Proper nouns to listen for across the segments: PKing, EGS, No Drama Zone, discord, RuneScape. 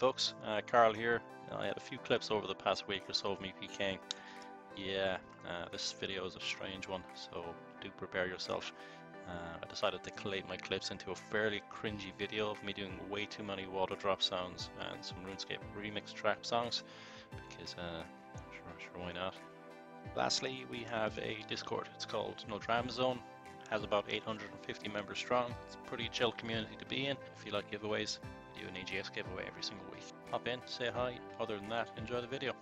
folks, Carl here. I had a few clips over the past week or so of me PKing. Yeah, this video is a strange one, so do prepare yourself. I decided to collate my clips into a fairly cringy video of me doing way too many water drop sounds and some RuneScape remix trap songs, because sure why not. Lastly, we have a Discord. It's called No Drama Zone. Has about 850 members strong. It's a pretty chill community to be in. If you like giveaways, we do an EGS giveaway every single week. Hop in, say hi. Other than that, enjoy the video.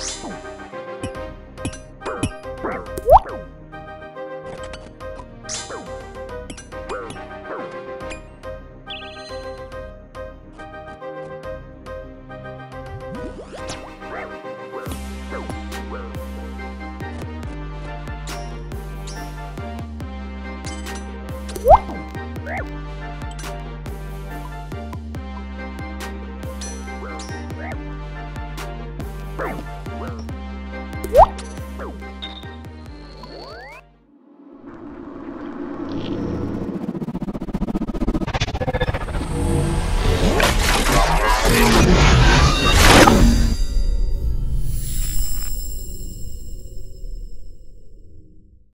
See ya.